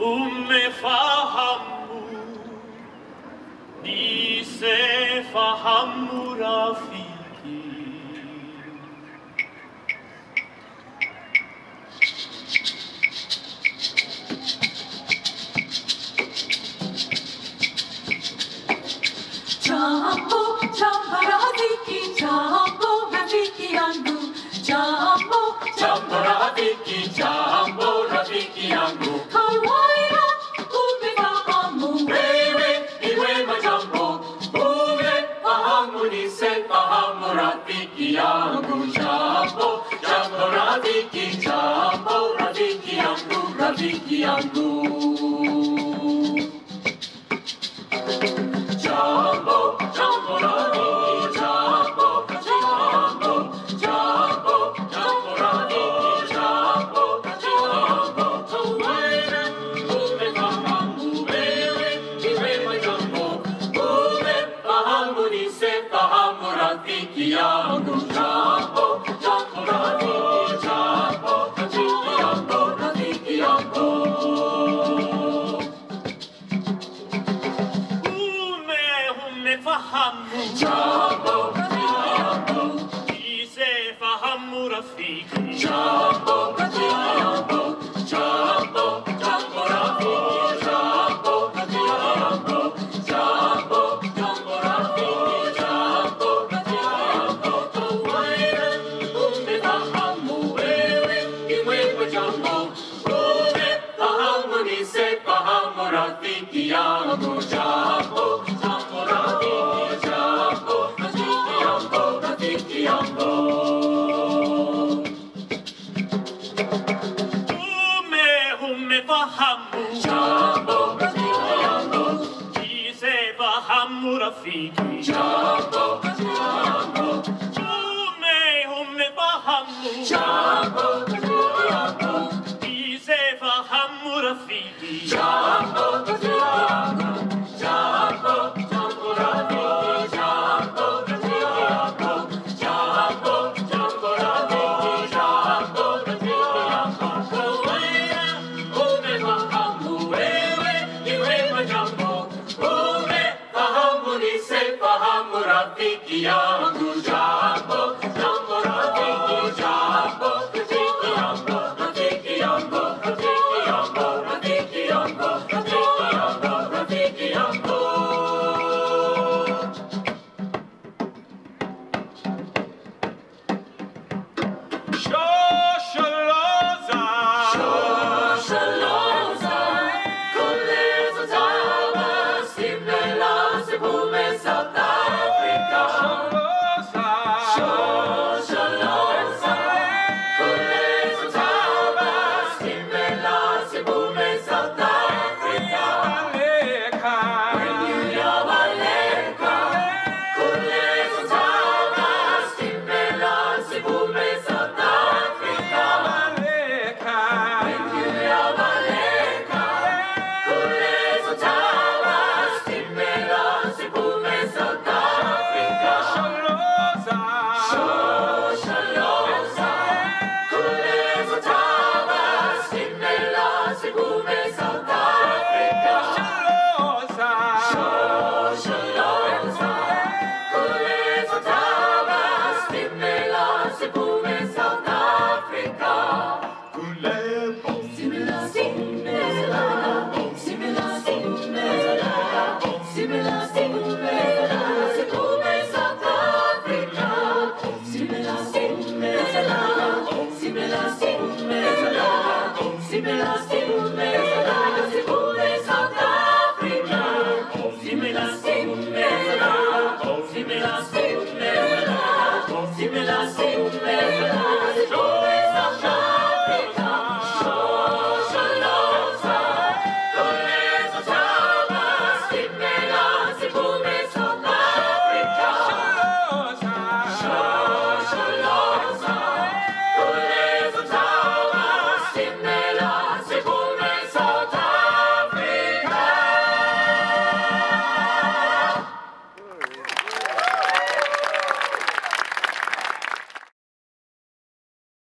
umefahamu, nisefahamu rafiki. Jambo Rafiki, Jambo Rafiki Yangu, Jambo, Jambo Rafiki, Jambo Rafiki Yangu. Kawaida umefahamu, wewe ni wema Jambo, umefahamu nisefahamu rafiki yangu. Jambo, Jambo Rafiki, Jambo Rafiki Yangu, Rafiki Yangu. Jambo, Jambo, Jambo Rafiki, Jambo Rafiki Yangu, Rafiki Yangu. Umefahamu, Jambo Rafiki Yangu, nisefahamu rafiki. Jambo Rafiki Yangu, Jambo, Jambo Rafiki. Jambo Rafiki Yangu, Jambo, Jambo Rafiki, Jambo Rafiki Yangu, Rafiki Yangu. Umefahamu, Jambo Rafiki Yangu, nisefahamu rafiki. Jambo Rafiki Yangu, umefahamu, Jambo Rafiki Yangu, nisefahamu rafiki. Jambo Rafiki Yangu, Jambo, Jambo Rafiki, Jambo Rafiki Yangu, Jambo, Jambo Rafiki, Jambo Rafiki Yangu. Kawaida umefahamu, wewe ni wema Jambo, umefahamu nisefahamu rafiki yangu. Jambo, Jambo Rafiki, Jambo Rafiki Yangu, Rafiki Yangu, Rafiki Yangu, Rafiki Yangu, Rafiki Yangu, Rafiki Yangu. Shoshaloza, shoshaloza, kuleza zama, simela sibume South Africa. Sing me la, sing me la,